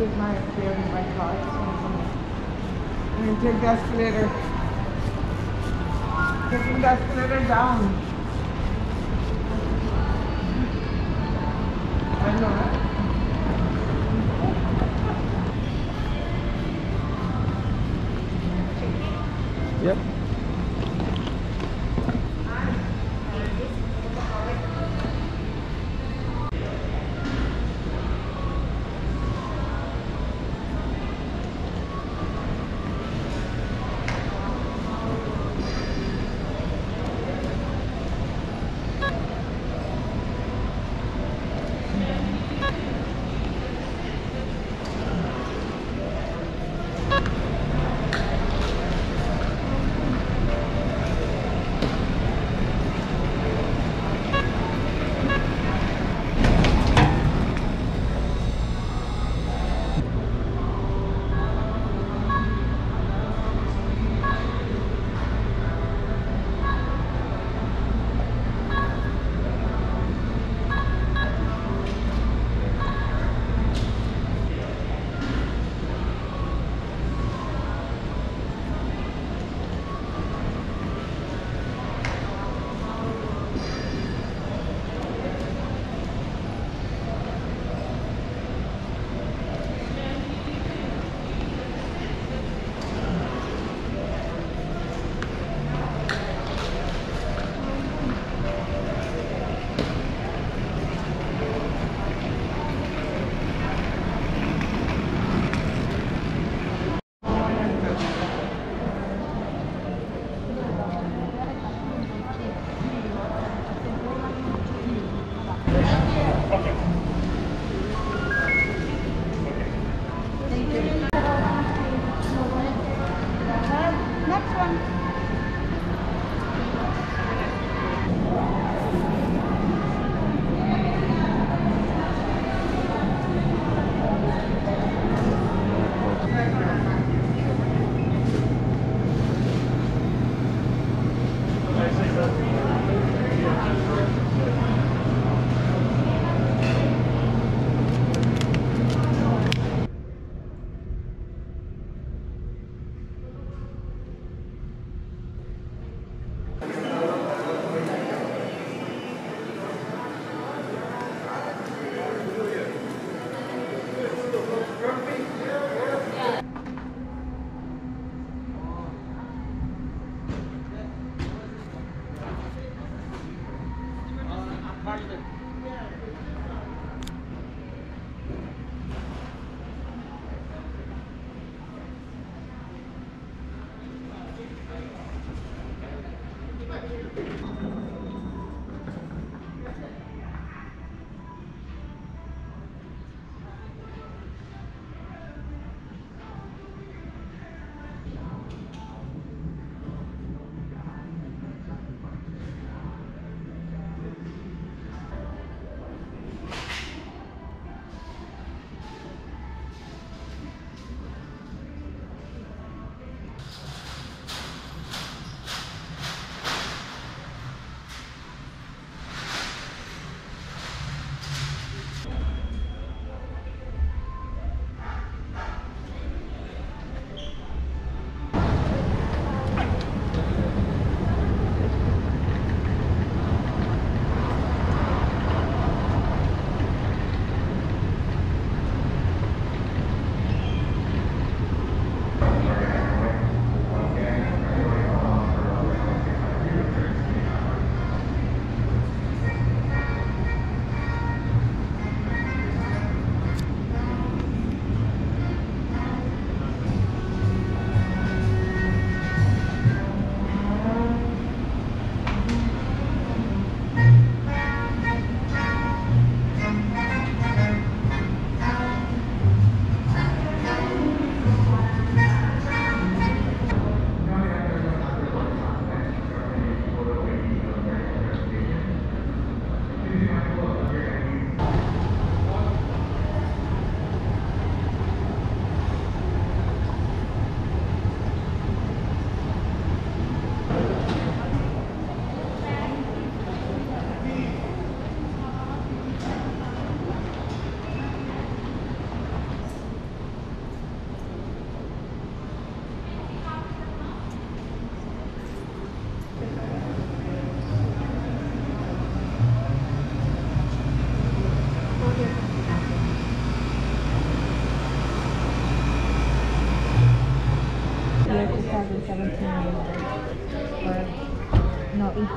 did my beard and my cards. I'm going to take the escalator. Taking the escalator down. I know that. Yep.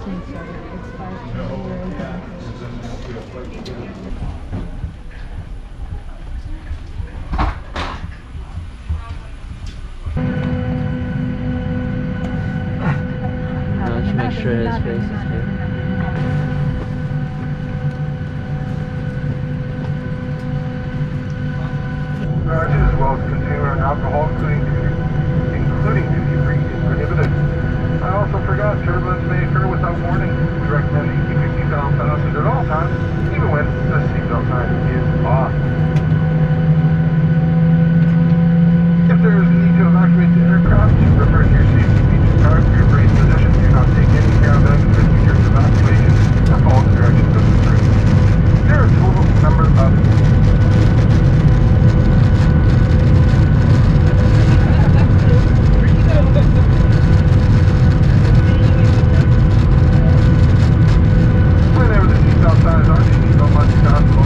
Let's make sure his face is good. Beverages will contain an alcohol, including duty-free, is prohibited. I also forgot turbulence may occur without warning. We recommend that you keep your seatbelt fastened at all times, even when the seatbelt sign is off. If there is a need to evacuate the aircraft, refer to your safety feature card for your brace position. Do not take any ground exit during evacuation or follow the directions of the crew. There are a total number of whenever the seatbelt sign is on, you need to go much down below.